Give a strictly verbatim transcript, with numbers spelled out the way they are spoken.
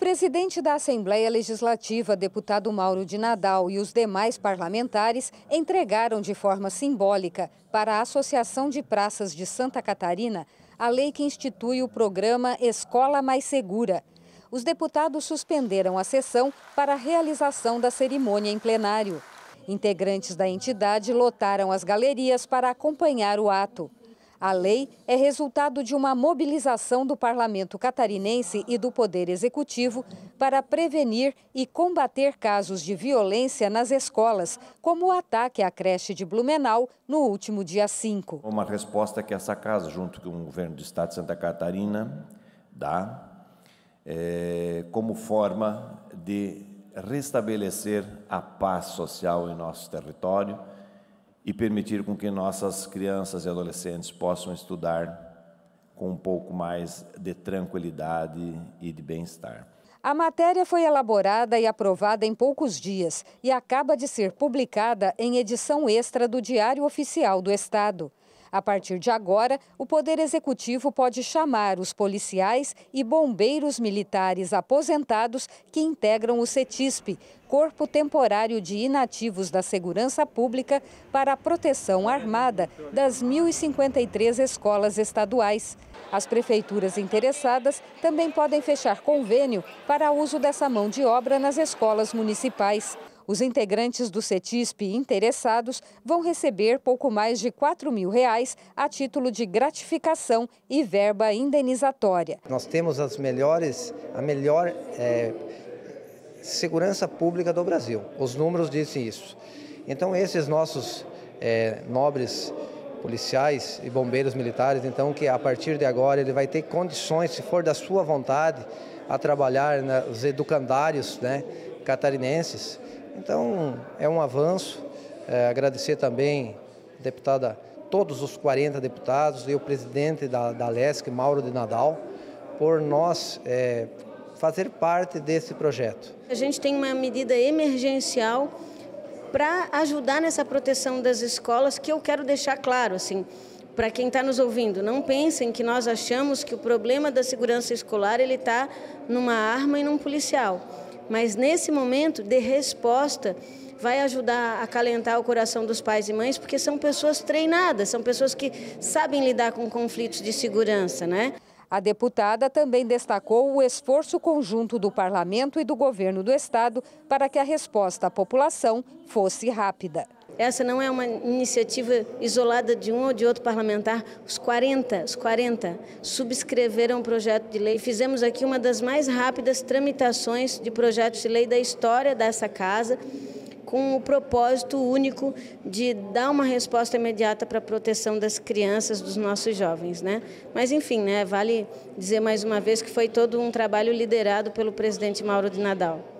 presidente da Assembleia Legislativa, deputado Mauro de Nadal, e os demais parlamentares entregaram de forma simbólica para a Associação de Praças de Santa Catarina a lei que institui o programa Escola Mais Segura. Os deputados suspenderam a sessão para a realização da cerimônia em plenário. Integrantes da entidade lotaram as galerias para acompanhar o ato. A lei é resultado de uma mobilização do parlamento catarinense e do poder executivo para prevenir e combater casos de violência nas escolas, como o ataque à creche de Blumenau no último dia cinco. Uma resposta que essa casa, junto com o governo do estado de Santa Catarina, dá é, como forma de restabelecer a paz social em nosso território e permitir com que nossas crianças e adolescentes possam estudar com um pouco mais de tranquilidade e de bem-estar. A matéria foi elaborada e aprovada em poucos dias e acaba de ser publicada em edição extra do Diário Oficial do Estado. A partir de agora, o Poder Executivo pode chamar os policiais e bombeiros militares aposentados que integram o CETISP, Corpo Temporário de Inativos da Segurança Pública, para a proteção armada das mil e cinquenta e três escolas estaduais. As prefeituras interessadas também podem fechar convênio para uso dessa mão de obra nas escolas municipais. Os integrantes do CETISP interessados vão receber pouco mais de quatro mil reais a título de gratificação e verba indenizatória. Nós temos as melhores, a melhor é, segurança pública do Brasil. Os números dizem isso. Então, esses nossos é, nobres policiais e bombeiros militares, então, que a partir de agora ele vai ter condições, se for da sua vontade, a trabalhar nos educandários, né, catarinenses. Então, é um avanço. É, agradecer também, deputada, todos os quarenta deputados e o presidente da, da L E S C, Mauro de Nadal, por nós é, fazer parte desse projeto. A gente tem uma medida emergencial para ajudar nessa proteção das escolas, que eu quero deixar claro, assim, para quem está nos ouvindo, não pensem que nós achamos que o problema da segurança escolar ele está numa arma e num policial. Mas nesse momento de resposta vai ajudar a acalentar o coração dos pais e mães, porque são pessoas treinadas, são pessoas que sabem lidar com conflitos de segurança, né? A deputada também destacou o esforço conjunto do parlamento e do governo do estado para que a resposta à população fosse rápida. Essa não é uma iniciativa isolada de um ou de outro parlamentar. Os quarenta, os quarenta subscreveram o projeto de lei. Fizemos aqui uma das mais rápidas tramitações de projetos de lei da história dessa casa, com o propósito único de dar uma resposta imediata para a proteção das crianças, dos nossos jovens, né? Mas, enfim, né, vale dizer mais uma vez que foi todo um trabalho liderado pelo presidente Mauro de Nadal.